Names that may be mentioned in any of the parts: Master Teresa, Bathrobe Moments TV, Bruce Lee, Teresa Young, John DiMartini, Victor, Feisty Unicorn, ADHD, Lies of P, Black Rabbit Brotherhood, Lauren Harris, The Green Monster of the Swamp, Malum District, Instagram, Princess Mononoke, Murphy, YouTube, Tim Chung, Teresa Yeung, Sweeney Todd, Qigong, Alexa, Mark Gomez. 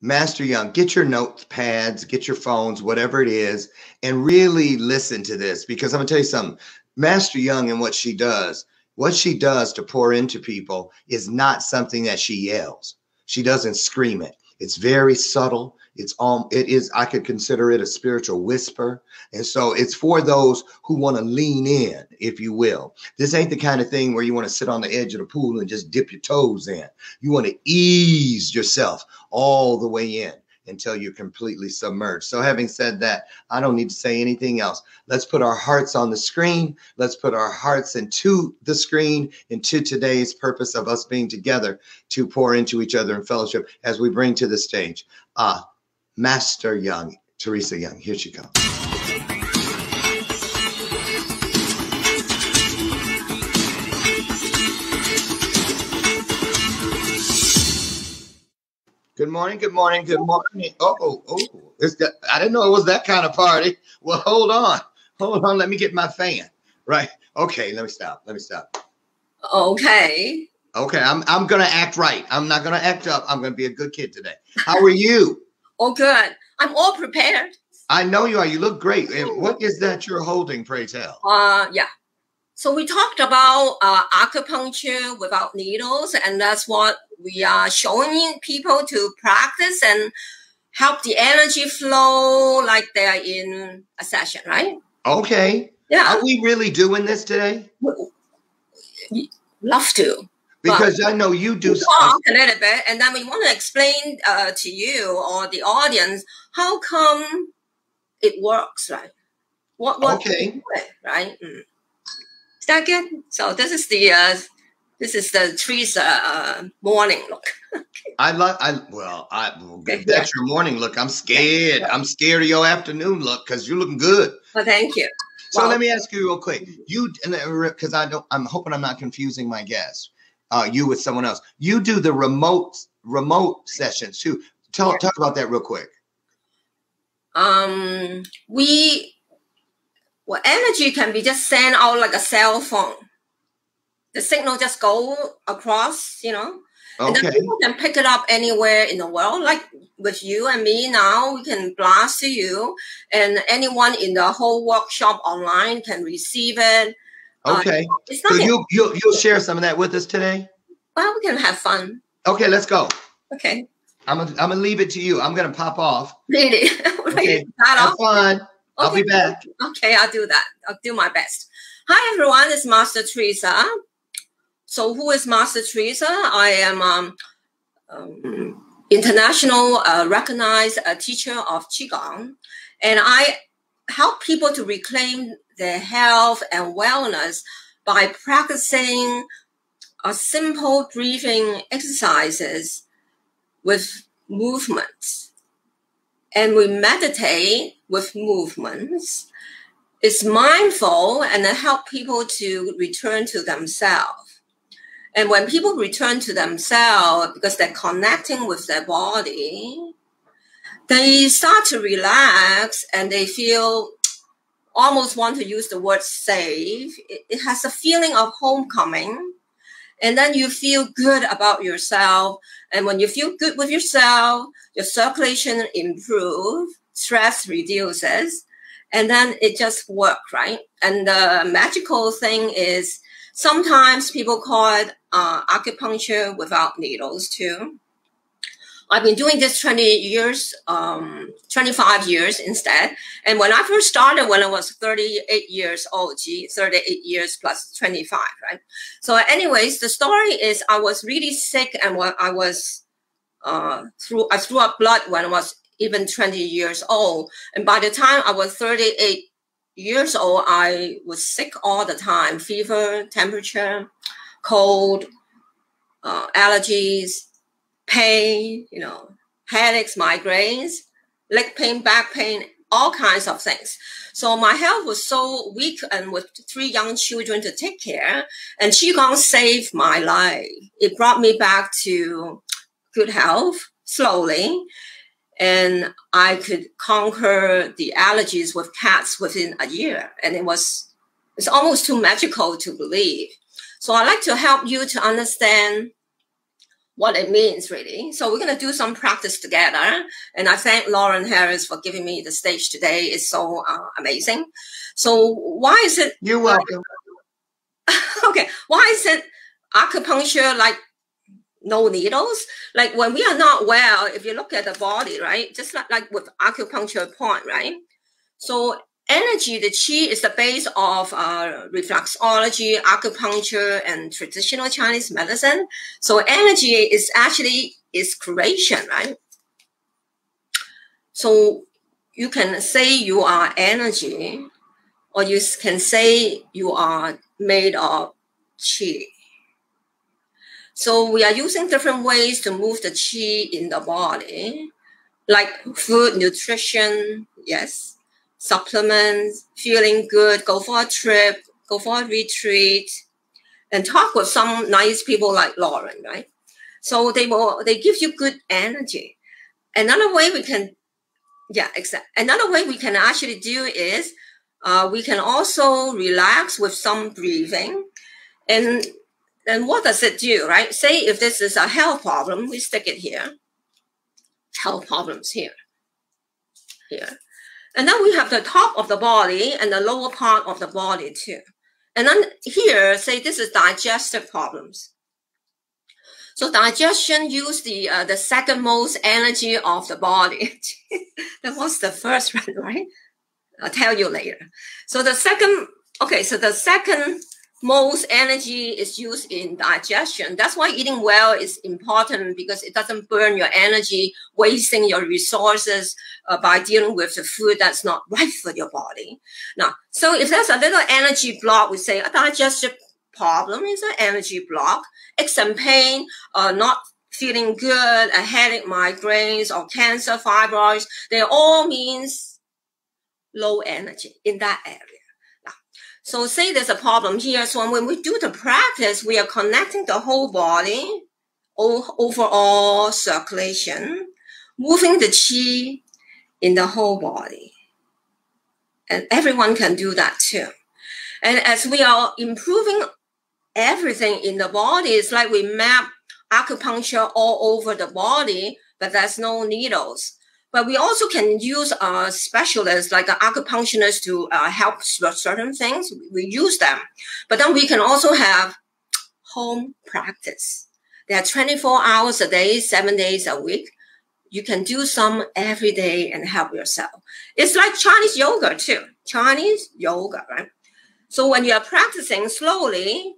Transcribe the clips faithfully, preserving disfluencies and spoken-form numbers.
Master Young, get your notepads, get your phones, whatever it is, and really listen to this, because I'm going to tell you something. Master Young and what she does, what she does to pour into people is not something that she yells. She doesn't scream it. It's very subtle. It's um, it is, I could consider it a spiritual whisper. And so it's for those who want to lean in, if you will. This ain't the kind of thing where you want to sit on the edge of the pool and just dip your toes in. You want to ease yourself all the way in until you're completely submerged. So having said that, I don't need to say anything else. Let's put our hearts on the screen. Let's put our hearts into the screen, into today's purpose of us being together to pour into each other in fellowship as we bring to the stage uh, Master Young, Teresa Young. Here she comes. Good morning, good morning, good morning. Uh oh, oh, it's got, I didn't know it was that kind of party. Well, hold on, hold on. Let me get my fan. Right. Okay. Let me stop. Let me stop. Okay. Okay. I'm I'm gonna act right. I'm not gonna act up. I'm gonna be a good kid today. How are you? Oh, good. I'm all prepared. I know you are. You look great. And what is that you're holding? Pray tell. Uh, yeah. So we talked about uh, acupuncture without needles, and that's what we are showing people to practice and help the energy flow like they are in a session, right? Okay. Yeah. Are we really doing this today? Love to. Because but I know you do. We talk a little bit, and then we want to explain uh, to you or the audience how come it works, right? What what okay. you do it, right? Mm. That good? So this is the uh, this is the Teresa uh, morning look. I love. I well. I well, that's yeah. your morning look. I'm scared. Yeah. I'm scared of your afternoon look because you're looking good. Well, thank you. So well, let me ask you real quick. You because I don't. I'm hoping I'm not confusing my guests. Uh, you with someone else. You do the remote remote sessions too. Tell yeah. talk about that real quick. Um, we. Well, energy can be just sent out like a cell phone. The signal just go across, you know. Okay. And then people can pick it up anywhere in the world. Like with you and me now, we can blast to you. And anyone in the whole workshop online can receive it. Okay. Uh, it's so you, you, you'll share some of that with us today? Well, we can have fun. Okay, let's go. Okay. I'm going I'm to leave it to you. I'm going to pop off. Really? Okay. Have fun. I'll okay. be back. Okay, I'll do that. I'll do my best. Hi, everyone. It's Master Teresa. So who is Master Teresa? I am um, um international uh, recognized uh, teacher of Qigong. And I help people to reclaim their health and wellness by practicing a simple breathing exercises with movements. And we meditate with movements. It's mindful and it helps people to return to themselves. And when people return to themselves, because they're connecting with their body, they start to relax and they feel, almost want to use the word safe. It has a feeling of homecoming. And then you feel good about yourself. And when you feel good with yourself, your circulation improves, stress reduces, and then it just works, right? And the magical thing is sometimes people call it uh, acupuncture without needles too. I've been doing this twenty years, um, twenty-five years instead. And when I first started, when I was thirty-eight years old, gee, thirty-eight years plus twenty-five, right? So anyways, the story is I was really sick and when I was, uh, threw, I threw up blood when I was even twenty years old. And by the time I was thirty-eight years old, I was sick all the time, fever, temperature, cold, uh, allergies, pain, you know, headaches, migraines, leg pain, back pain, all kinds of things. So my health was so weak and with three young children to take care, and Qigong saved my life. It brought me back to good health slowly, and I could conquer the allergies with cats within a year. And it was, it's almost too magical to believe. So I'd like to help you to understand what it means, really. So we're going to do some practice together. And I thank Lauren Harris for giving me the stage today. It's so uh, amazing. So why is it... You're welcome. Like, okay. Why is it acupuncture like no needles? Like when we are not well, if you look at the body, right? Just like, like with acupuncture point, right? So energy, the qi is the base of uh, reflexology, acupuncture, and traditional Chinese medicine. So energy is actually is creation, right? So you can say you are energy, or you can say you are made of qi. So we are using different ways to move the qi in the body, like food, nutrition, yes, supplements, feeling good, go for a trip, go for a retreat, and talk with some nice people like Lauren, right? So they will, they give you good energy. Another way we can, yeah, exactly. Another way we can actually do is uh, we can also relax with some breathing. And then what does it do, right? Say if this is a health problem, we stick it here. Health problems here, here. And then we have the top of the body and the lower part of the body too. And then here, say this is digestive problems. So digestion use the uh, the second most energy of the body. That was the first one, right? I'll tell you later. So the second, okay, so the second most energy is used in digestion. That's why eating well is important, because it doesn't burn your energy, wasting your resources uh, by dealing with the food that's not right for your body. Now, so if there's a little energy block, we say a digestive problem is an energy block. Aches and pain, uh, not feeling good, a headache, migraines, or cancer, fibroids, they all means low energy in that area. So say there's a problem here. So when we do the practice, we are connecting the whole body, overall circulation, moving the qi in the whole body. And everyone can do that too. And as we are improving everything in the body, it's like we map acupuncture all over the body, but there's no needles. But we also can use uh, specialists like acupuncturists to uh, help certain things. We use them. But then we can also have home practice. There are twenty-four hours a day, seven days a week. You can do some every day and help yourself. It's like Chinese yoga too. Chinese yoga, right? So when you are practicing slowly,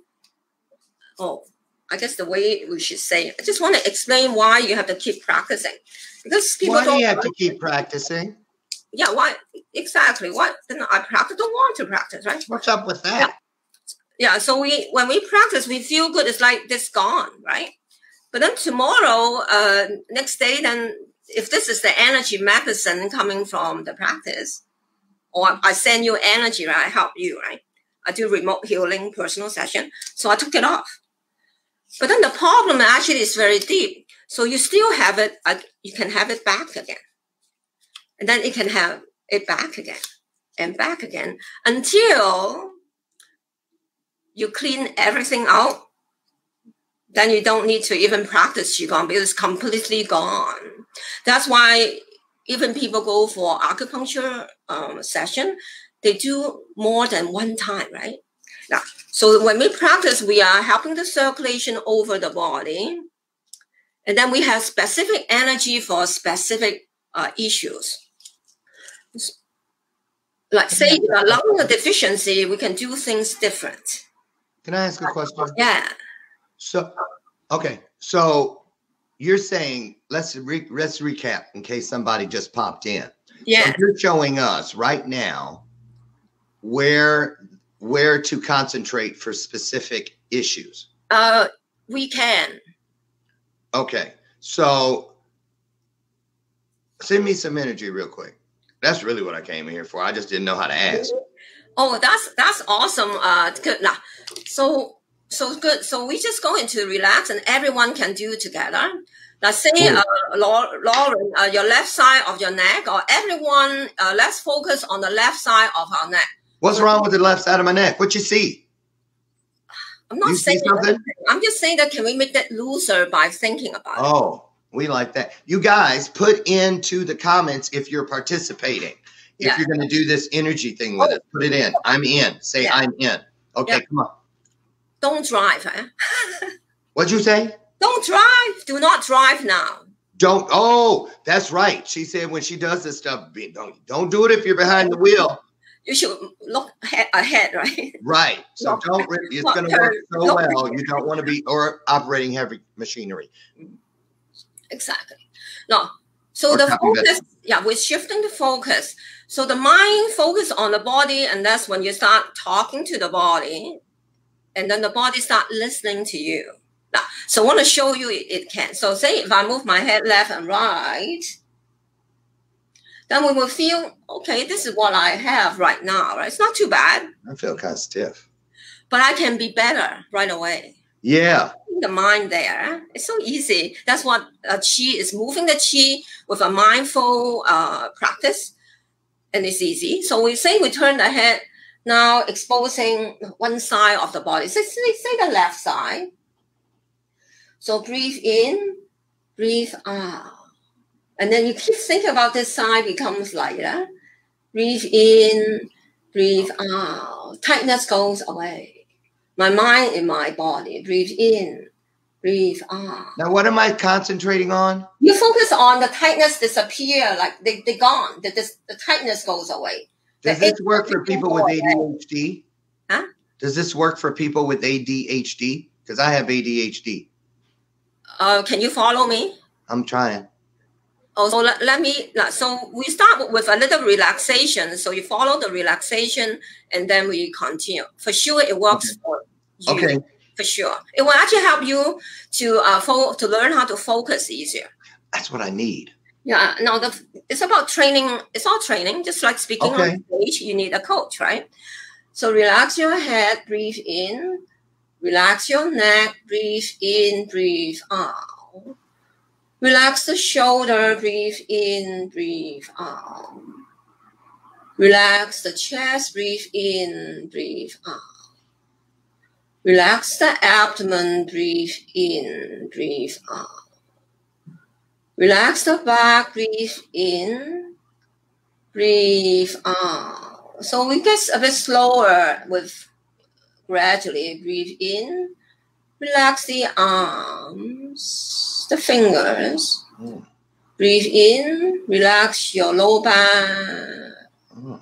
oh, I guess the way we should say it. I just want to explain why you have to keep practicing. Because people why don't do you have practice. to keep practicing? Yeah, why? Exactly. Why? Then I practice, don't want to practice, right? What's up with that? Yeah. yeah, so we when we practice, we feel good. It's like this gone, right? But then tomorrow, uh, next day, then if this is the energy medicine coming from the practice, or I send you energy, right? I help you, right? I do remote healing, personal session. So I took it off. But then the problem actually is very deep. So you still have it, uh, you can have it back again. And then it can have it back again and back again until you clean everything out. Then you don't need to even practice Qigong because it's completely gone. That's why even people go for acupuncture um, session, they do more than one time, right? Now, so when we practice, we are helping the circulation over the body. And then we have specific energy for specific uh, issues. Like say you are lung deficiency, we can do things different. Can I ask a question? Yeah. So, okay. So you're saying, let's, re let's recap in case somebody just popped in. Yeah. So you're showing us right now where, where to concentrate for specific issues. Uh, we can. Okay, so send me some energy real quick. That's really what I came in here for. I just didn't know how to ask. Oh, that's that's awesome. Uh, good. Nah. So so good. So we just go into relax, and everyone can do it together. Now, say, uh, Lauren, uh, your left side of your neck, or everyone, uh, let's focus on the left side of our neck. What's wrong with the left side of my neck? What you see? I'm not you saying that. I'm just saying that can we make that looser by thinking about oh, it? Oh, we like that. You guys put into the comments if you're participating. If yeah. you're going to do this energy thing with oh. it, put it in. I'm in. Say yeah. I'm in. Okay, yeah. come on. Don't drive. Eh? What'd you say? Don't drive. Do not drive now. Don't. Oh, that's right. She said when she does this stuff, don't don't do it if you're behind the wheel. You should look ahead, right? Right. So look, don't. It's going to work so look, well. You don't want to be or operating heavy machinery. Exactly. No. So or the focus. Yeah, we're shifting the focus. So the mind focuses on the body, and that's when you start talking to the body, and then the body start listening to you. Now, so I want to show you it, it can. So say if I move my head left and right, then we will feel, okay, this is what I have right now. Right? It's not too bad. I feel kind of stiff. But I can be better right away. Yeah. The mind there. It's so easy. That's what a Qi is, moving the Qi with a mindful uh, practice. And it's easy. So we say we turn the head now, exposing one side of the body. Say, say, say the left side. So breathe in, breathe out. And then you keep thinking about this side becomes lighter. Breathe in, breathe out. Tightness goes away. My mind in my body. Breathe in, breathe out. Now what am I concentrating on? You focus on the tightness disappear, like they, they're gone. The, this, the tightness goes away. Does the this work for people with A D H D? Huh? Does this work for people with A D H D? Because I have A D H D. Uh, can you follow me? I'm trying. Oh, so let, let me, so we start with a little relaxation. So you follow the relaxation and then we continue. For sure, it works okay. for you. Okay. For sure. It will actually help you to uh, fo to learn how to focus easier. That's what I need. Yeah. No, the, it's about training. It's all training. Just like speaking okay. on stage, you need a coach, right? So relax your head, breathe in. Relax your neck, breathe in, breathe out. Relax the shoulder, breathe in, breathe out. Relax the chest, breathe in, breathe out. Relax the abdomen, breathe in, breathe out. Relax the back, breathe in, breathe out. So we get a bit slower with gradually breathe in, relax the arms, the fingers. Mm. Breathe in, relax your lower back. Mm.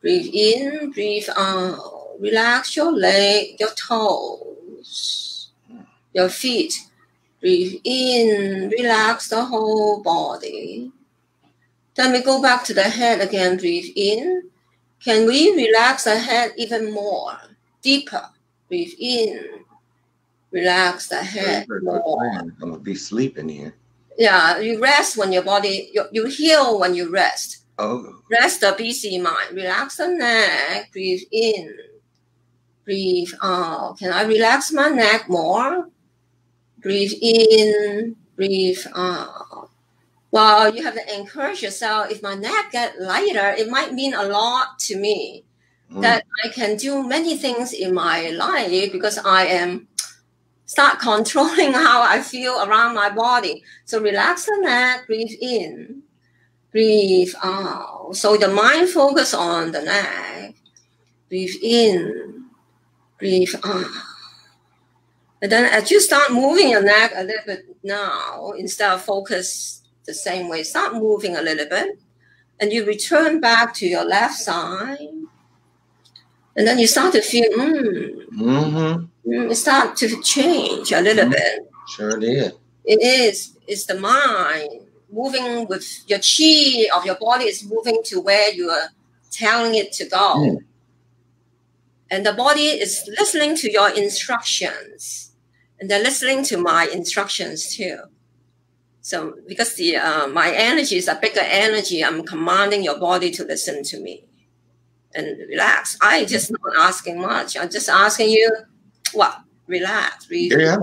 Breathe in, breathe out. Relax your leg, your toes, mm. your feet. Breathe in, relax the whole body. Then we go back to the head again, breathe in. Can we relax the head even more? Deeper, breathe in, relax the head more. I'm gonna be sleeping here. Yeah, you rest when your body, you, you heal when you rest. Oh. Rest the busy mind, relax the neck, breathe in, breathe out. Can I relax my neck more? Breathe in, breathe out. Well, you have to encourage yourself. If my neck gets lighter, it might mean a lot to me. Mm. That I can do many things in my life because I am start controlling how I feel around my body. So relax the neck, breathe in, breathe out. So the mind focus on the neck, breathe in, breathe out. And then as you start moving your neck a little bit now, instead of focus the same way, start moving a little bit. And you return back to your left side. And then you start to feel, mm, mm-hmm. mm, it start to change a little mm-hmm. bit. Sure did. It is. It's the mind moving with your Qi of your body is moving to where you are telling it to go. Mm. And the body is listening to your instructions. And they're listening to my instructions too. So because the uh, my energy is a bigger energy, I'm commanding your body to listen to me. And relax. I just not asking much. I'm just asking you, what? Well, relax. Breathe. Yeah.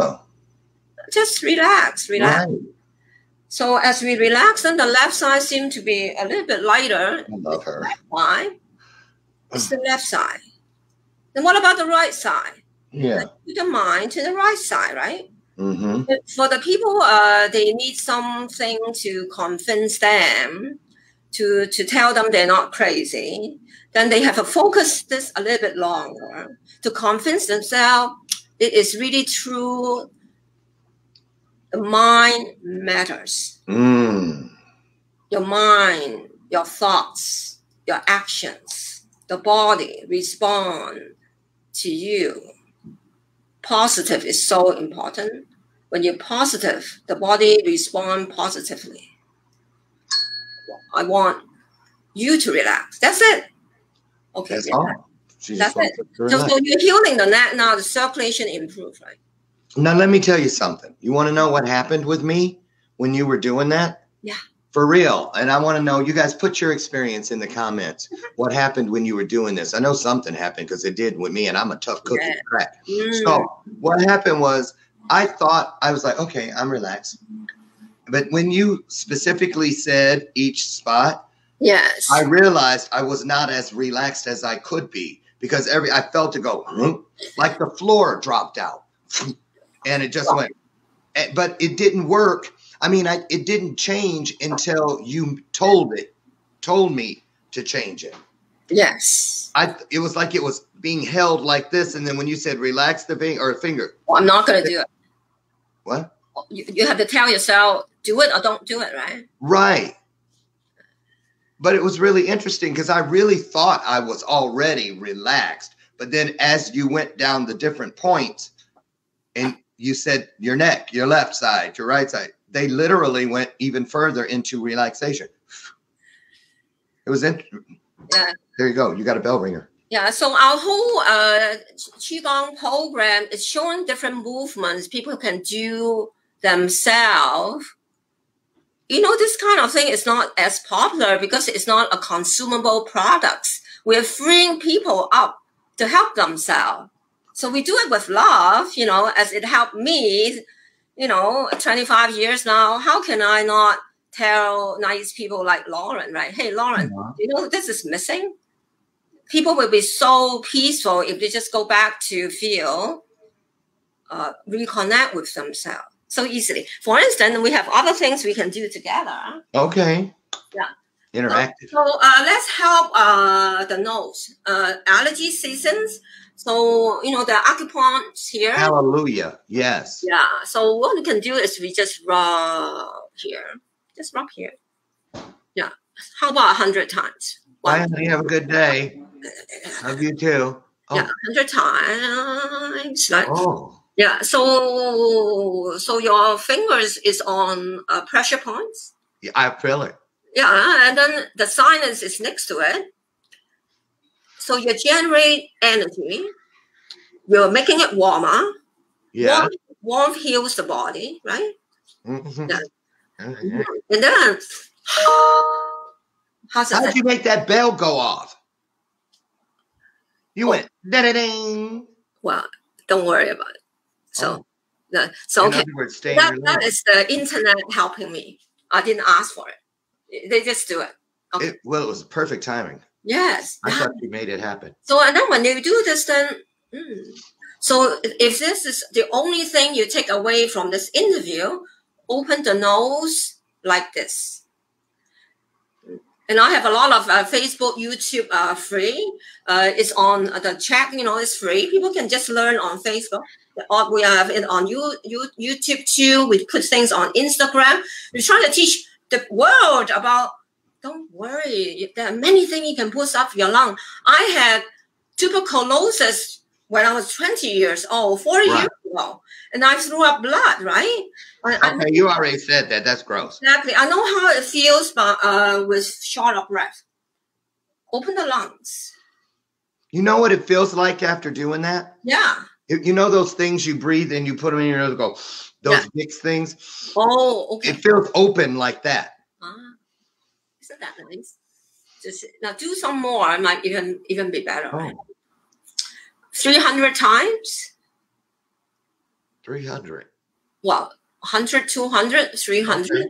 Just relax. Relax. Right. So as we relax, then the left side seems to be a little bit lighter. I love her. Why? It's the left side. Then what about the right side? yeah, like, to the mind, to the right side, right? Mm-hmm. For the people, uh, they need something to convince them, to, to tell them they're not crazy. Then they have to focus this a little bit longer to convince themselves it is really true. The mind matters. Mm. Your mind, your thoughts, your actions, the body respond to you. Positive is so important. When you're positive, the body responds positively. I want you to relax. That's it. Okay. That's all. That's it. So, so you're healing the neck now. The circulation improved, right? Now let me tell you something. You want to know what happened with me when you were doing that? Yeah. For real. And I want to know, you guys put your experience in the comments. What happened when you were doing this? I know something happened because it did with me, and I'm a tough cookie. Yeah. Right? Mm. So what happened was, I thought, I was like, okay, I'm relaxed. But when you specifically said each spot, yes, I realized I was not as relaxed as I could be, because every I felt it go, mm, like the floor dropped out. And it just went, but it didn't work. I mean, I, it didn't change until you told it, told me to change it. Yes. I. It was like it was being held like this. And then when you said relax the finger, or finger. Well, I'm not going to do it. What? You, you have to tell yourself, do it or don't do it, right? Right. But it was really interesting because I really thought I was already relaxed. But then as you went down the different points and you said your neck, your left side, your right side, they literally went even further into relaxation. It was in. Yeah. There you go. You got a bell ringer. Yeah. So our whole uh, Qigong program is showing different movements people can do themselves. You know, this kind of thing is not as popular because it's not a consumable product. We're freeing people up to help themselves. So we do it with love, you know, as it helped me. You know, twenty-five years now, how can I not tell nice people like Lauren, right? Hey, Lauren, mm-hmm. you know, this is missing. People will be so peaceful if they just go back to feel, uh, reconnect with themselves so easily. For instance, we have other things we can do together. Okay. Yeah. Interactive. So, so uh, let's help uh, the nose. Uh, allergy seasons. So, you know, the acupuncture here. Hallelujah. Yes. Yeah. So what we can do is we just rub here. Just rub here. Yeah. How about a hundred times? Bye, honey. Have a good day. Love you too. Oh. Yeah, a hundred times. Like, oh. Yeah. So, so your fingers is on uh, pressure points. Yeah, I feel it. Yeah. And then the sinus is next to it. So you generate energy. You're making it warmer. Yeah. Warm, warm heals the body, right? Mm-hmm. Yeah. Mm-hmm. And then, how's that? How did you make that bell go off? You oh. went da-da-ding. Well, don't worry about it. So, oh. so okay. Words, that, that is the internet helping me. I didn't ask for it. They just do it. Okay. It well, it was perfect timing. Yes. I thought you made it happen. So, and then when you do this, then, mm, so if this is the only thing you take away from this interview, open the nose like this. And I have a lot of uh, Facebook, YouTube uh, free. Uh, it's on the chat, you know, it's free. People can just learn on Facebook. We have it on you, you, YouTube too. We put things on Instagram. We're trying to teach the world about. Don't worry. There are many things you can push up your lung. I had tuberculosis when I was twenty years old, forty years ago, and I threw up blood, right? Okay, I, I, you already said that. That's gross. Exactly. I know how it feels, but uh, with short of breath. Open the lungs. You know what it feels like after doing that? Yeah. You know those things you breathe and you put them in your nose and go, those big yeah. things? Oh, okay. It feels open like that. Isn't that nice? Just now do some more. I might even even be better. Oh. Right? Three hundred times. Three hundred. Well, hundred, two hundred, three hundred.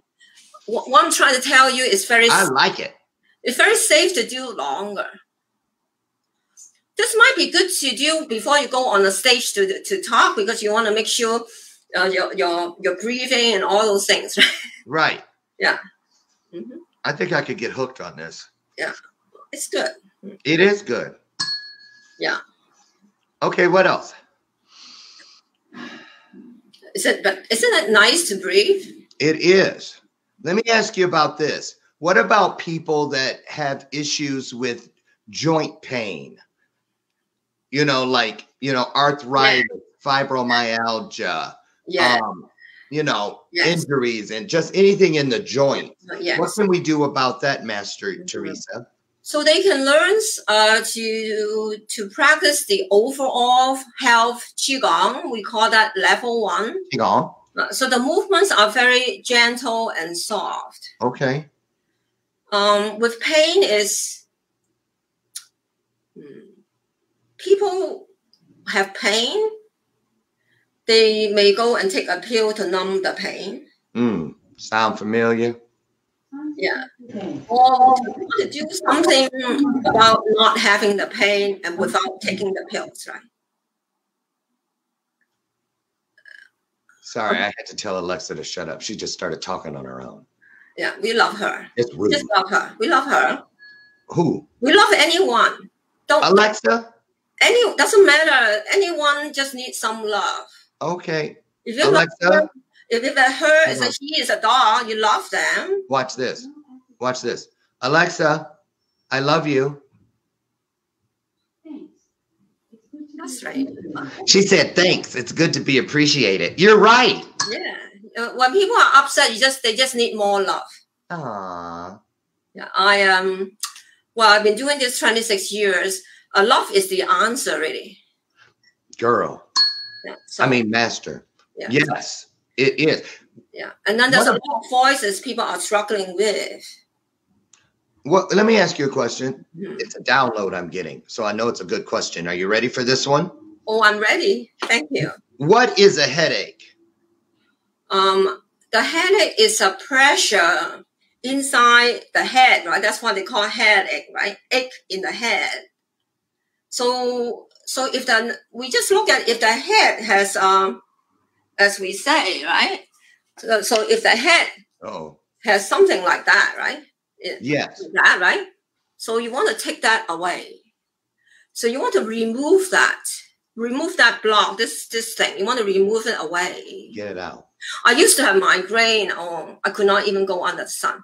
What, what I'm trying to tell you is very. I like it. It's very safe to do longer. this might be good to do before you go on a stage to to talk, because you want to make sure uh, your your your breathing and all those things. Right. Right. Yeah. Mm-hmm. I think I could get hooked on this. Yeah, it's good. It is good. Yeah. Okay. What else? Is it? But isn't it nice to breathe? It is. Let me ask you about this. What about people that have issues with joint pain? You know, like, you know, arthritis, yeah. fibromyalgia, yeah. Um, you know, yes. injuries and just anything in the joint. Yes. What can we do about that, Master mm-hmm. Teresa? So they can learn uh, to to practice the overall health Qigong. We call that level one. Qigong. So the movements are very gentle and soft. Okay. Um, with pain is, people have pain. They may go and take a pill to numb the pain. Mm, sound familiar? Yeah. Okay. Or to do something about not having the pain and without taking the pills, right? Sorry, I had to tell Alexa to shut up. She just started talking on her own. Yeah, we love her. It's rude. We just love her. We love her. Who? We love anyone. Don't Alexa? Any doesn't matter. Anyone just needs some love. Okay. If you Alexa? Love her, if it her is a he is a dog, you love them. Watch this. Watch this. Alexa, I love you. That's right. She said, thanks. It's good to be appreciated. You're right. Yeah. Uh, when people are upset, you just they just need more love. Aww. Yeah. I um. Well, I've been doing this twenty-six years. Uh, love is the answer, really. Girl. Yeah, so, I mean, master. Yeah. Yes, it is. Yeah. And then there's what? a lot of voices people are struggling with. Well, let me ask you a question. Hmm. It's a download I'm getting, so I know it's a good question. Are you ready for this one? Oh, I'm ready. Thank you. What is a headache? Um, the headache is a pressure inside the head, right? That's why they call headache, right? Ache in the head. So, so if the we just look at if the head has, um, as we say, right? So, so if the head Uh-oh. has something like that, right? Yes. That, right? So you want to take that away. So you want to remove that. Remove that block, this this thing. You want to remove it away. Get it out. I used to have migraine. Oh, I could not even go under the sun.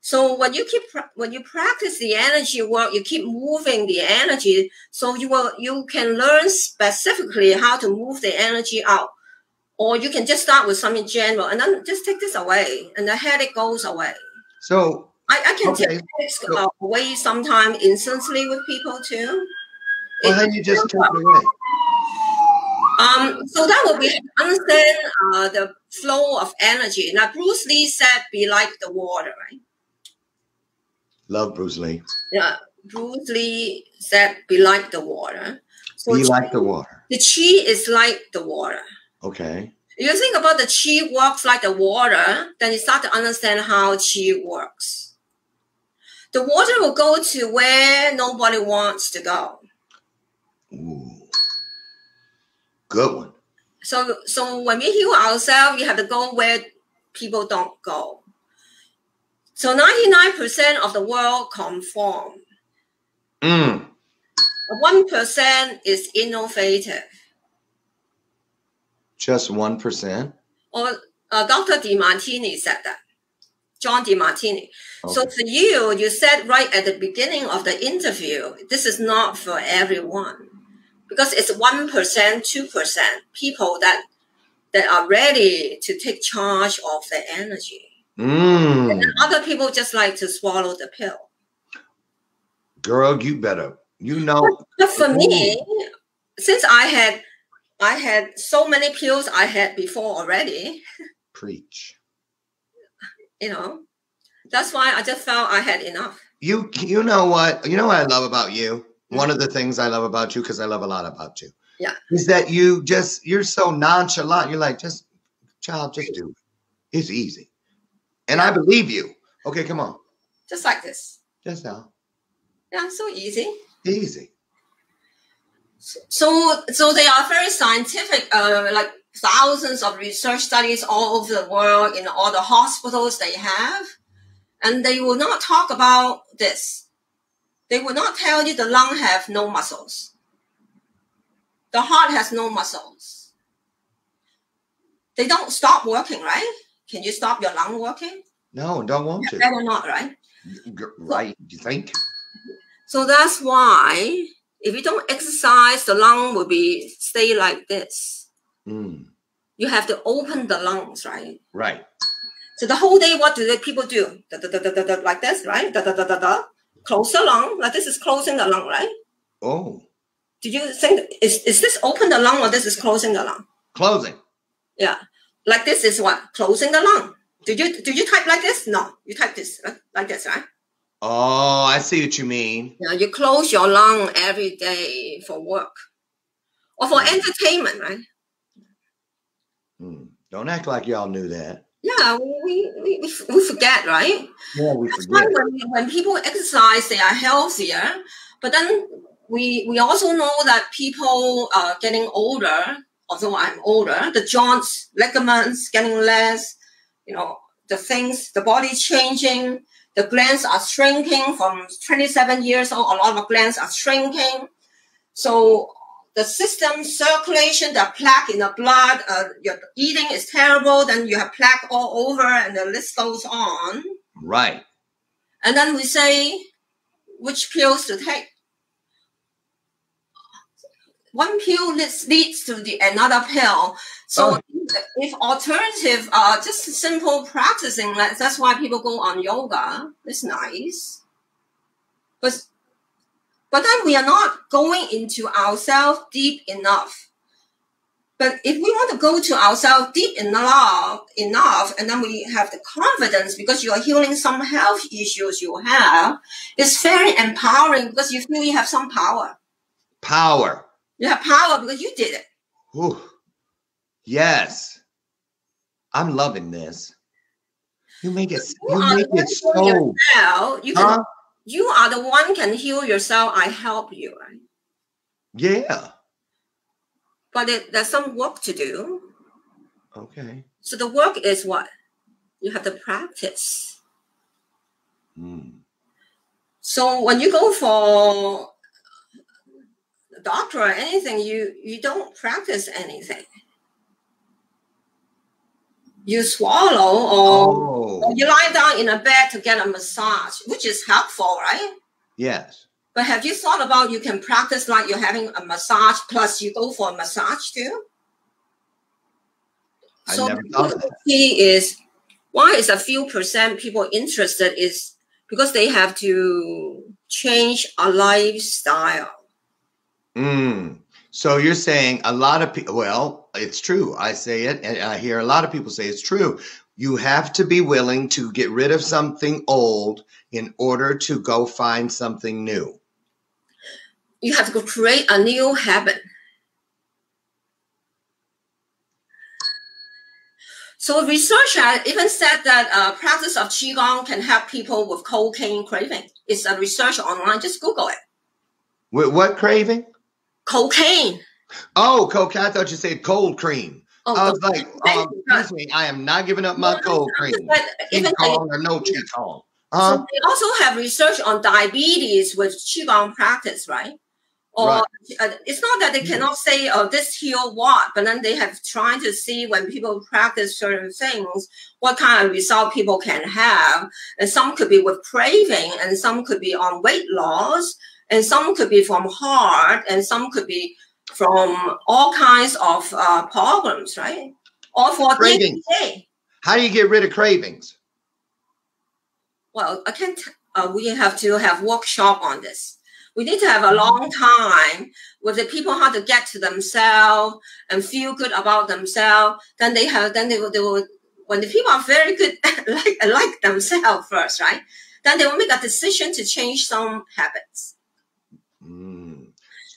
So when you keep when you practice the energy work, you keep moving the energy. So you will you can learn specifically how to move the energy out. Or you can just start with something general and then just take this away and the headache goes away. So I, I can okay. take headaches so, away sometimes instantly with people too. Well, how do you just take it away? Um, so that would be understand uh, the flow of energy. Now, Bruce Lee said, "Be like the water," right? Love Bruce Lee. Yeah, Bruce Lee said, "Be like the water." So be like the water. The chi is like the water. Okay. If you think about the chi works like the water, then you start to understand how chi works. The water will go to where nobody wants to go. Ooh. Good one. So so when we heal ourselves, you have to go where people don't go. So ninety-nine percent of the world conform. Mm. one percent is innovative. Just one percent? Or uh, Doctor DiMartini said that. John DiMartini. Okay. So for you, you said right at the beginning of the interview, this is not for everyone because it's one percent, two percent people that that are ready to take charge of their energy. Mm. And then other people just like to swallow the pill. Girl, you better, you know. But, but for Ooh. me, since I had, I had so many pills I had before already. Preach. You know, that's why I just felt I had enough. You you know what? You know what I love about you? One of the things I love about you, because I love a lot about you. Yeah. Is that you just, you're so nonchalant. You're like, just, child, just do it. It's easy. And yeah. I believe you. Okay, come on. Just like this. Just now. Yeah, so easy. Easy. So, so they are very scientific, uh, like thousands of research studies all over the world in all the hospitals they have. And they will not talk about this. They will not tell you the lung have no muscles. The heart has no muscles. They don't stop working, right? Can you stop your lung working? No, don't want yeah, to. Better not, right? Right, so, you think? So that's why if you don't exercise, the lung will be stay like this. Mm. You have to open the lungs, right? Right. So the whole day, what do the people do? Da, da, da, da, da, da, like this, right? Da, da, da, da, da. Close the lung. Like this is closing the lung, right? Oh. Did you think, is, is this open the lung or this is closing the lung? Closing. Yeah. Like this is what? Closing the lung. Did you, did you type like this? No. You type this, like, like this, right? Oh, I see what you mean. Yeah, you close your lung every day for work or for entertainment, right? Mm. Don't act like y'all knew that. Yeah, we, we, we forget, right? Yeah, we That's forget. Why when, when people exercise, they are healthier. But then we, we also know that people are getting older, although I'm older, the joints, ligaments getting less, you know, the things, the body changing, the glands are shrinking from twenty-seven years old. A lot of glands are shrinking. So the system, circulation, the plaque in the blood, uh, your eating is terrible. Then you have plaque all over and the list goes on. Right. And then we say, which pills to take? One pill leads, leads to the another pill. So oh. if alternative are uh, just simple practicing, that's why people go on yoga. It's nice. But, but then we are not going into ourselves deep enough. But if we want to go to ourselves deep enough, enough, and then we have the confidence because you are healing some health issues you have, it's very empowering because you feel you have some power. Power. You have power because you did it. Whew. Yes. I'm loving this. You make it, you you make it so. You, huh? can, you are the one can heal yourself. I help you, right? Yeah. But it, there's some work to do. Okay. So the work is what? You have to practice. Mm. So when you go for doctor or anything, you you don't practice anything. You swallow or, oh. or you lie down in a bed to get a massage, which is helpful, right? Yes. But have you thought about you can practice like you're having a massage plus you go for a massage too? I so never thought of that. The key is why is a few percent people interested is because they have to change a lifestyle. Mm. So you're saying a lot of people, well, it's true. I say it and I hear a lot of people say it's true. You have to be willing to get rid of something old in order to go find something new. You have to go create a new habit. So research has even said that uh, practice of Qigong can help people with cocaine craving. It's a research online. Just Google it. With what craving? Cocaine. Oh, cocaine. I thought you said cold cream. Oh, I was okay. like, um, excuse me, I am not giving up my no, cold cream. Even Qigong or no Qigong. Um, so they also have research on diabetes with Qigong practice, right? Or right. Uh, it's not that they cannot say, oh, this heal what, but then they have tried to see when people practice certain things, what kind of result people can have. And some could be with craving and some could be on weight loss. And some could be from heart, and some could be from all kinds of uh, problems, right? Or for cravings. How do you get rid of cravings? Well, I can't. Uh, we have to have workshop on this. We need to have a long time with the people how to get to themselves and feel good about themselves. Then they have. Then they will. They will. When the people are very good, like like themselves first, right? Then they will make a decision to change some habits. Mm.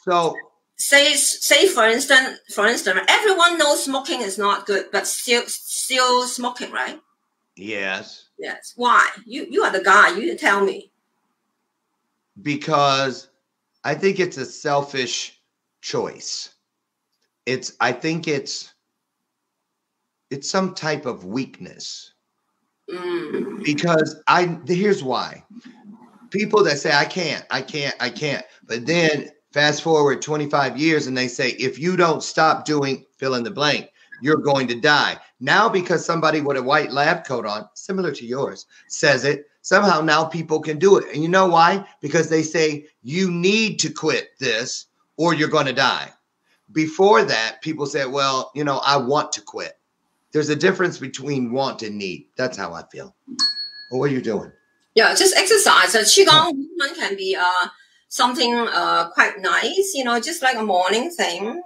So say say for instance for instance everyone knows smoking is not good but still still smoking, right? Yes. Yes. Why? You you are the guy, you tell me. Because I think it's a selfish choice. It's, I think it's, it's some type of weakness. Mm. Because I, here's why. People that say, I can't, I can't, I can't. But then fast forward twenty-five years and they say, if you don't stop doing fill in the blank, you're going to die. Now, because somebody with a white lab coat on, similar to yours, says it, somehow now people can do it. And you know why? Because they say, you need to quit this or you're going to die. Before that, people said, well, you know, I want to quit. There's a difference between want and need. That's how I feel. Well, what are you doing? Yeah, just exercise. Uh, Qigong movement can be uh, something uh, quite nice, you know, just like a morning thing.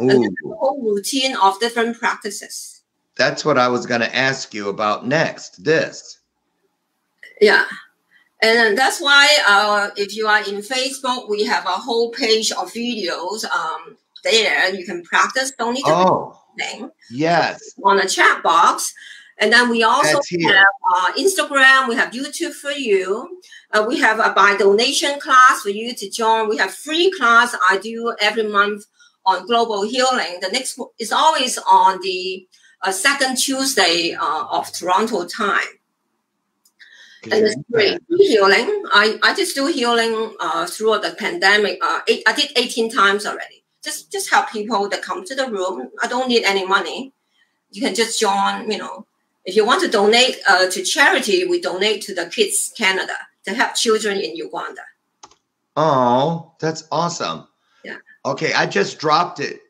Ooh. And a whole routine of different practices. That's what I was going to ask you about next, this. Yeah. And that's why uh, if you are in Facebook, we have a whole page of videos um, there. You can practice. Don't need to oh, do anything. Yes. On a chat box. And then we also have uh, Instagram. We have YouTube for you. Uh, we have a by donation class for you to join. We have free class I do every month on global healing. The next is always on the uh, second Tuesday uh, of Toronto time. Okay. And it's free healing. I, I just do healing uh, throughout the pandemic. Uh, eight, I did eighteen times already. Just, just help people that come to the room. I don't need any money. You can just join, you know. If you want to donate uh, to charity, we donate to the Kids Canada to help children in Uganda. Oh, that's awesome. Yeah. Okay, I just dropped it.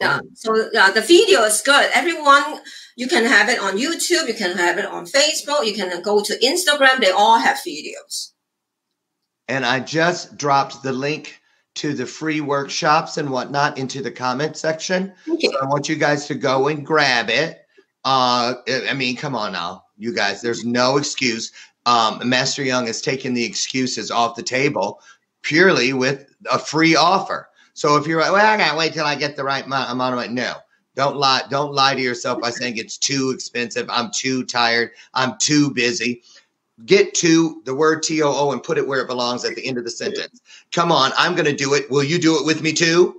Yeah. Oh. So yeah, the video is good. Everyone, you can have it on YouTube. You can have it on Facebook. You can go to Instagram. They all have videos. And I just dropped the link to the free workshops and whatnot into the comment section. Okay. So I want you guys to go and grab it. Uh, I mean, come on now, you guys, there's no excuse. Um, Master Young has taken the excuses off the table purely with a free offer. So if you're like, well, I gotta wait till I get the right amount of money. No, don't lie. Don't lie to yourself by saying it's too expensive. I'm too tired. I'm too busy. Get to the word T O O and put it where it belongs at the end of the sentence. Come on. I'm going to do it. Will you do it with me too?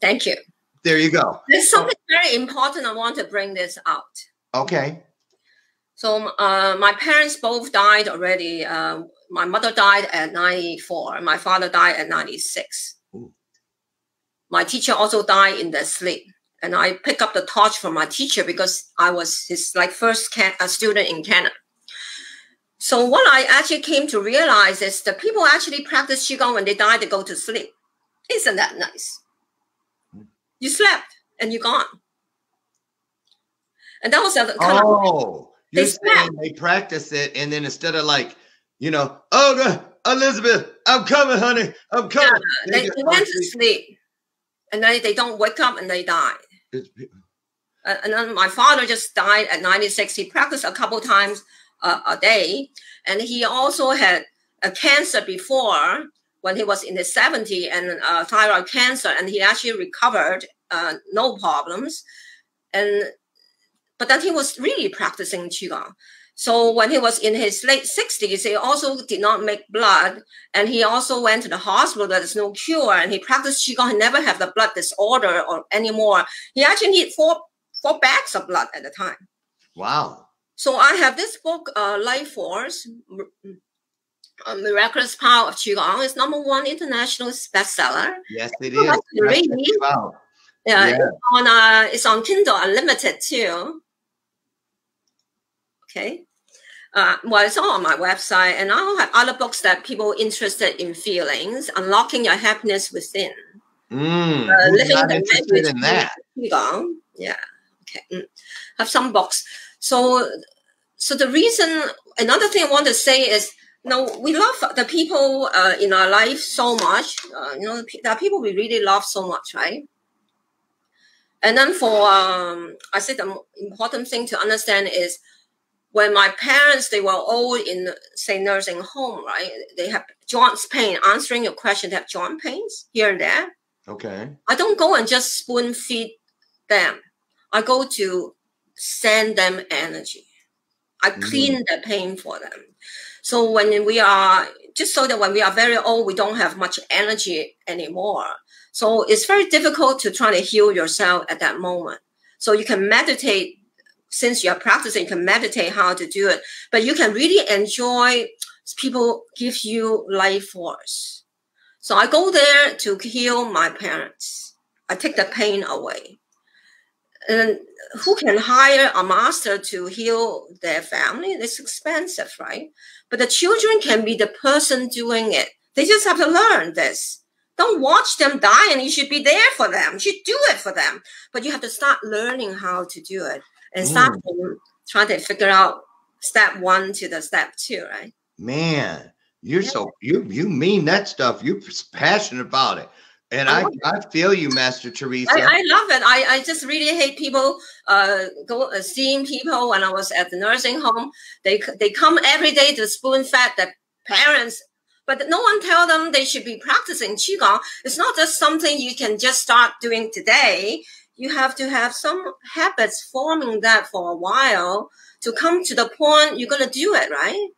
Thank you. There you go. There's something very important. I want to bring this out. Okay. So uh, my parents both died already. Uh, my mother died at ninety-four. My father died at ninety-six. Ooh. My teacher also died in their sleep. And I picked up the torch from my teacher because I was his like first can a student in Canada. So what I actually came to realize is that people actually practice Qigong when they die, they go to sleep. Isn't that nice? You slept and you're gone. And that was the kind oh, of they you're slept. Saying they practice it and then instead of like, you know, oh, God, Elizabeth, I'm coming, honey. I'm coming. Yeah, they, they, they went to sleep and then they don't wake up and they die. Uh, and then my father just died at ninety-six. He practiced a couple times uh, a day. And he also had a cancer before when he was in his seventies and uh, thyroid cancer, and he actually recovered, uh, no problems. And but then he was really practicing Qigong. So when he was in his late sixties, he also did not make blood, and he also went to the hospital. There's no cure, and he practiced Qigong. He never had the blood disorder or anymore. He actually needed four four bags of blood at the time. Wow! So I have this book, uh, Life Force. A Miraculous Power of Qigong is number one international bestseller. Yes, it is. Like to read. Wow. Yeah, yeah. It's, on, uh, it's on Kindle Unlimited too. Okay. Uh, well, it's all on my website, and I have other books that people interested in feelings, unlocking your happiness within. Mm, uh, living the interested in that. Qigong. Yeah. Okay. Mm. Have some books. So, so the reason, another thing I want to say is. No, we love the people uh, in our life so much. Uh, you know, there are people we really love so much, right? And then for, um, I said the important thing to understand is when my parents, they were old in, say, nursing home, right? They have joint pain. Answering your question, they have joint pains here and there. Okay. I don't go and just spoon feed them. I go to send them energy. I clean mm. the pain for them. So when we are, just so that when we are very old, we don't have much energy anymore. So it's very difficult to try to heal yourself at that moment. So you can meditate, since you're practicing, you can meditate how to do it. But you can really enjoy people give you life force. So I go there to heal my parents. I take the pain away. And who can hire a master to heal their family? It's expensive, right? But the children can be the person doing it. They just have to learn this. Don't watch them die, and you should be there for them. You should do it for them. But you have to start learning how to do it and start mm. trying to figure out step one to the step two, right? Man, you're yeah. so you you mean that stuff. You're passionate about it. And I, I feel you, Master Teresa. I, I love it. I, I just really hate people, uh, go, uh, seeing people when I was at the nursing home. They, they come every day to spoon-fed the parents, but no one tell them they should be practicing Qigong. It's not just something you can just start doing today. You have to have some habits forming that for a while to come to the point you're going to do it, right?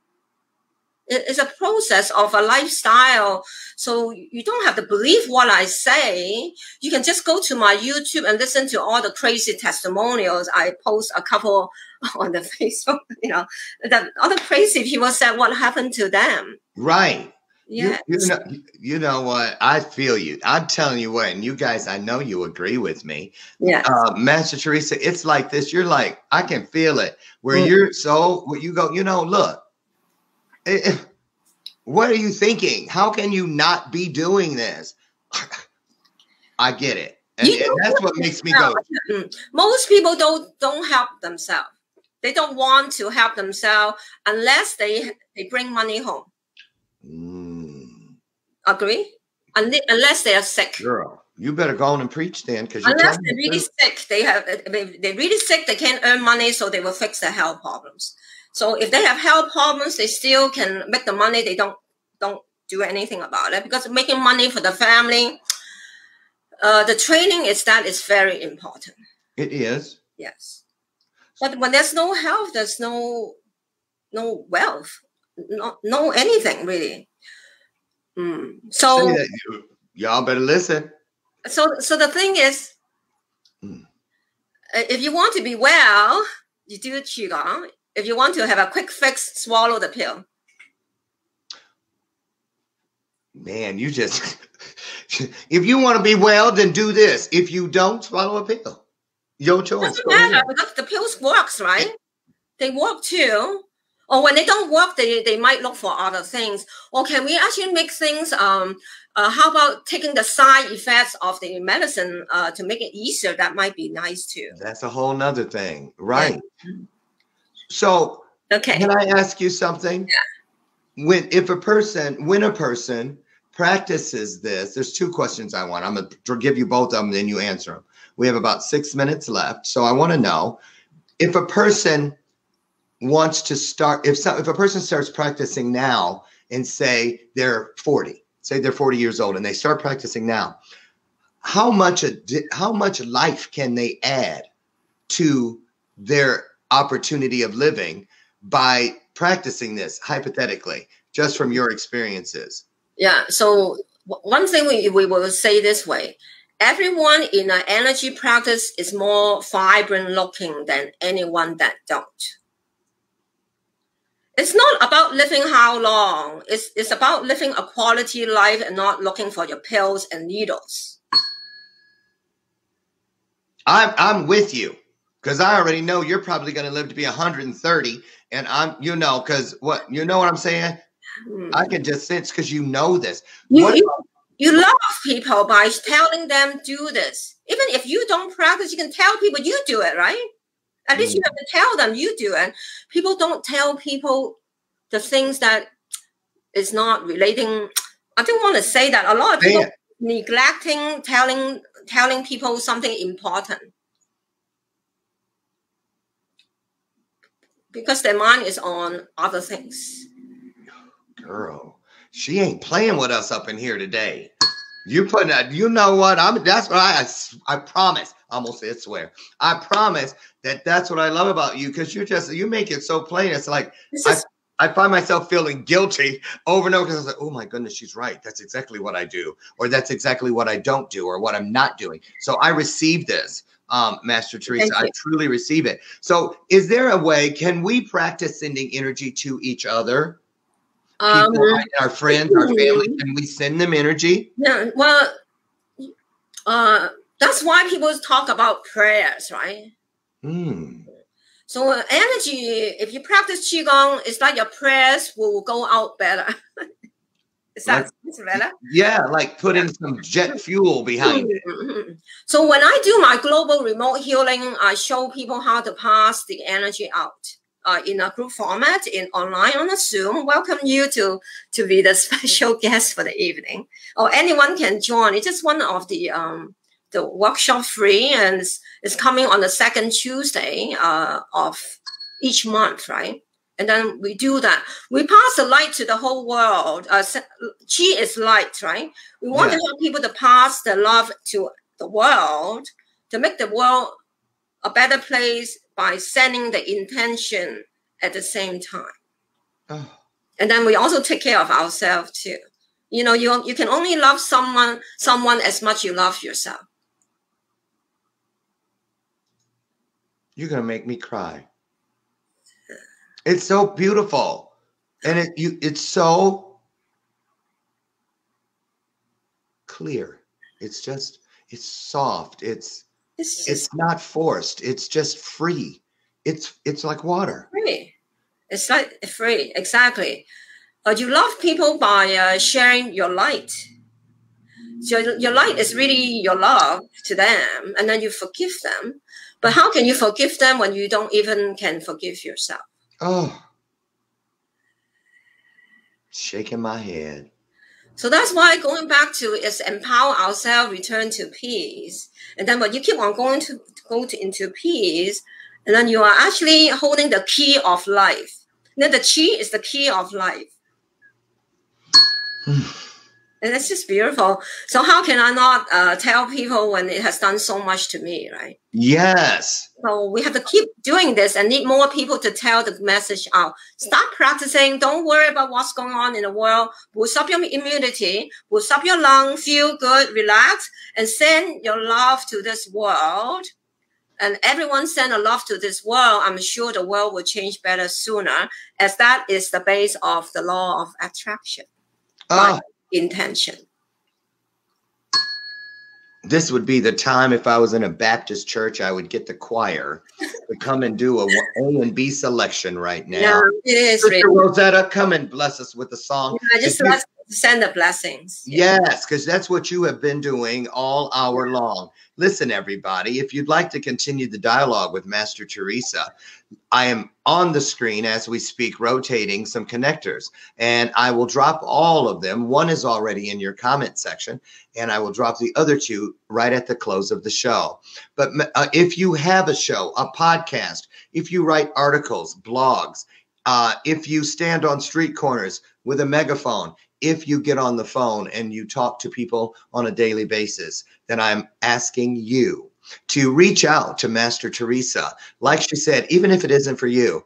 It's a process of a lifestyle. So you don't have to believe what I say. You can just go to my YouTube and listen to all the crazy testimonials. I post a couple on the Facebook, you know, that all the crazy people said what happened to them. Right. Yeah. You, you, know, you know what? I feel you. I'm telling you what, and you guys, I know you agree with me. Yeah. Uh, Master Teresa, it's like this. You're like, I can feel it. Where mm. you're so, where you go, you know, look. What are you thinking? How can you not be doing this? I get it. And, and that's what makes me go. Most people don't don't help themselves. They don't want to help themselves unless they, they bring money home. Mm. Agree? Unless they are sick. Girl, you better go on and preach then. Because unless they're really sick, they have they're really sick, they can't earn money, so they will fix their health problems. So if they have health problems, they still can make the money. They don't don't do anything about it because making money for the family. Uh, the training is that is very important. It is. Yes, but when there's no health, there's no no wealth, no no anything really. Mm. So y'all better listen. So so the thing is, mm. if you want to be well, you do Qigong. If you want to have a quick fix, swallow the pill. Man, you just, if you want to be well, then do this. If you don't, swallow a pill. Your choice. Doesn't matter because the pills works, right? They work too. Or when they don't work, they, they might look for other things. Or can we actually make things, um, uh, how about taking the side effects of the medicine uh, to make it easier? That might be nice too. That's a whole nother thing, right? Yeah. So, okay. Can I ask you something? Yeah. When if a person, when a person practices this, there's two questions I want. I'm going to give you both of them, then you answer them. We have about six minutes left. So I want to know if a person wants to start, if, some, if a person starts practicing now and say they're forty, say they're forty years old and they start practicing now, how much, a, how much life can they add to their opportunity of living by practicing this, hypothetically, just from your experiences? Yeah. So one thing we, we will say this way, everyone in an energy practice is more vibrant looking than anyone that don't. It's not about living how long. It's, it's about living a quality life and not looking for your pills and needles. I'm, I'm with you. Because I already know you're probably going to live to be one hundred thirty. And I'm, you know, because what, you know what I'm saying? Mm. I can just sense because you know this. You, what, you, you love people by telling them do this. Even if you don't practice, you can tell people you do it, right? At least mm. you have to tell them you do it. People don't tell people the things that is not relating. I don't want to say that. A lot of people Man. neglecting telling, telling people something important. Because their mind is on other things. Girl, she ain't playing with us up in here today. You putting a, you know what? I'm. That's what I. I promise. I almost said swear. I promise that that's what I love about you because you're just you make it so plain. It's like I, I find myself feeling guilty over and over because I was like, oh my goodness, she's right. That's exactly what I do, or that's exactly what I don't do, or what I'm not doing. So I receive this, um, Master Teresa. I truly receive it. So is there a way, can we practice sending energy to each other? Um, People, our friends, our family, can we send them energy? Yeah, well, uh, that's why people talk about prayers, right? Mm. So uh, energy, if you practice Qigong, it's like your prayers will go out better. Is that like, better? Yeah, like putting yeah. some jet fuel behind mm -hmm. it. So when I do my global remote healing, I show people how to pass the energy out uh, in a group format, in online, on a Zoom. Welcome you to, to be the special guest for the evening. Or anyone can join. It's just one of the... Um, the workshop free, and it's, it's coming on the second Tuesday uh, of each month, right? And then we do that. We pass the light to the whole world. Uh, Qi is light, right? We want yeah. to help people to pass the love to the world, to make the world a better place by sending the intention at the same time. Oh. And then we also take care of ourselves too. You know, you, you can only love someone, someone as much you love yourself. You're going to make me cry. It's so beautiful. And it you it's so clear. It's just, it's soft. It's it's, just, it's not forced. It's just free. It's it's like water. Free. It's like free. Exactly. Uh, you love people by uh, sharing your light. So your light is really your love to them, and then you forgive them. But how can you forgive them when you don't even can forgive yourself? Oh, shaking my head. So that's why going back to is empower ourselves, return to peace. And then when you keep on going to go to, into peace, and then you are actually holding the key of life. And then the Qi is the key of life. And it's just beautiful. So how can I not uh, tell people when it has done so much to me, right? Yes. So we have to keep doing this and need more people to tell the message out. Stop practicing. Don't worry about what's going on in the world. Boost up your immunity. Boost up your lung. Feel good. Relax. And send your love to this world. And everyone send a love to this world. I'm sure the world will change better sooner, as that is the base of the law of attraction. Oh. Intention. This would be the time, if I was in a Baptist church, I would get the choir to come and do a A and B selection right now. No, it is. Sister really. Rosetta, come and bless us with a song. Yeah, just let's send the blessings. Yes, because that's what you have been doing all hour long. Listen, everybody, if you'd like to continue the dialogue with Master Teresa, I am on the screen as we speak, rotating some connectors, and I will drop all of them. One is already in your comment section, and I will drop the other two right at the close of the show. But uh, if you have a show, a podcast, if you write articles, blogs, uh, if you stand on street corners with a megaphone, if you get on the phone and you talk to people on a daily basis, then I'm asking you to reach out to Master Teresa. Like she said, even if it isn't for you,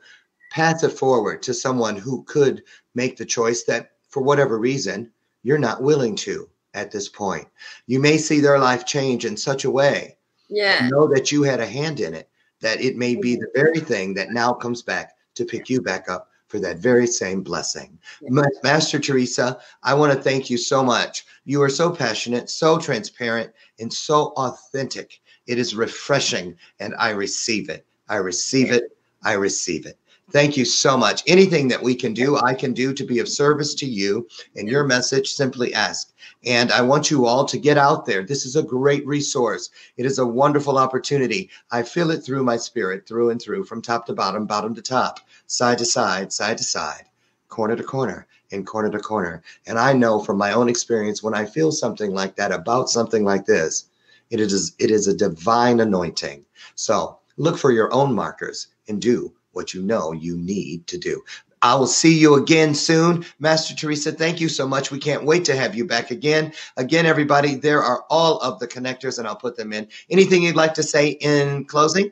pass it forward to someone who could make the choice that, for whatever reason, you're not willing to at this point. You may see their life change in such a way. Yeah. Know that you had a hand in it, that it may be the very thing that now comes back to pick you back up for that very same blessing. Yeah. Master Teresa, I want to thank you so much. You are so passionate, so transparent, and so authentic. It is refreshing, and I receive it. I receive it. I receive it. Thank you so much. Anything that we can do, I can do to be of service to you and your message, simply ask. And I want you all to get out there. This is a great resource. It is a wonderful opportunity. I feel it through my spirit, through and through, from top to bottom, bottom to top, side to side, side to side, corner to corner, and corner to corner. And I know from my own experience, when I feel something like that about something like this, it is, it is a divine anointing. So look for your own markers and do what you know you need to do. I will see you again soon. Master Teresa, thank you so much. We can't wait to have you back again. Again, everybody, there are all of the connectors, and I'll put them in. Anything you'd like to say in closing?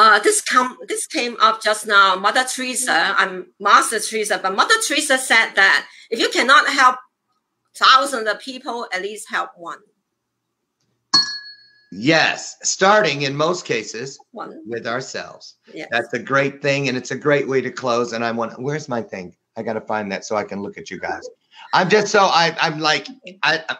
Uh, this come this came up just now. Mother Teresa, I'm Master Teresa, but Mother Teresa said that if you cannot help thousands of people, at least help one. Yes, starting in most cases one. with ourselves. Yes. That's a great thing, and it's a great way to close. And I want, where's my thing? I got to find that so I can look at you guys. I'm just so I I'm like I. I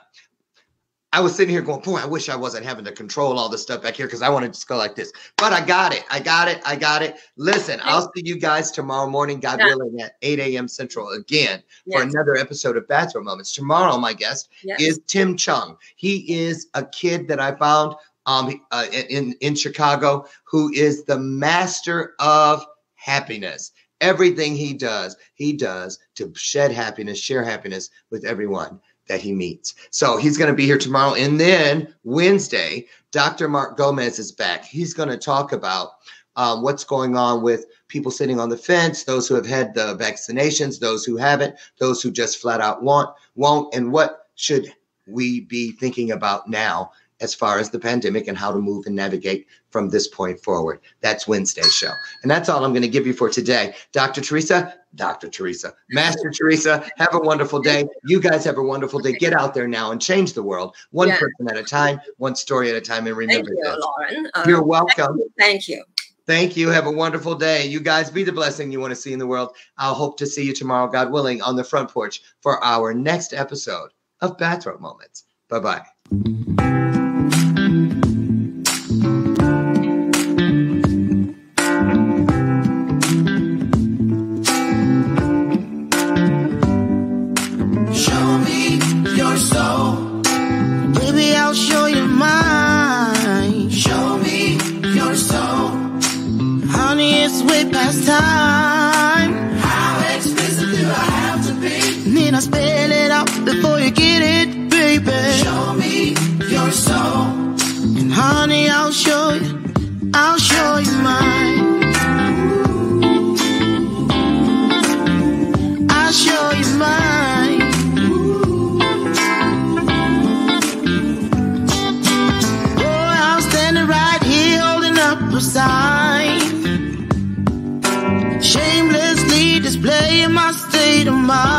I was sitting here going, boy, I wish I wasn't having to control all this stuff back here because I want to just go like this. But I got it. I got it. I got it. Listen, I'll see you guys tomorrow morning, God yeah. willing, at eight a m Central again yes. for another episode of Bathrobe Moments. Tomorrow, my guest yes. is Tim Chung. He is a kid that I found um, uh, in, in Chicago who is the master of happiness. Everything he does, he does to shed happiness, share happiness with everyone that he meets. So he's going to be here tomorrow. And then Wednesday, Doctor Mark Gomez is back. He's going to talk about um, what's going on with people sitting on the fence, those who have had the vaccinations, those who haven't, those who just flat out want, won't, and what should we be thinking about now as far as the pandemic and how to move and navigate from this point forward. That's Wednesday's show. And that's all I'm going to give you for today. Doctor Teresa, Doctor Teresa, Master Teresa, have a wonderful day. You guys have a wonderful day. Get out there now and change the world. One yeah. person at a time, one story at a time. And remember Thank you, this. Lauren. Um, You're welcome. Thank you. Thank you. Have a wonderful day. You guys be the blessing you want to see in the world. I'll hope to see you tomorrow, God willing, on the front porch for our next episode of Bathrobe Moments. Bye-bye. Shamelessly displaying my state of mind.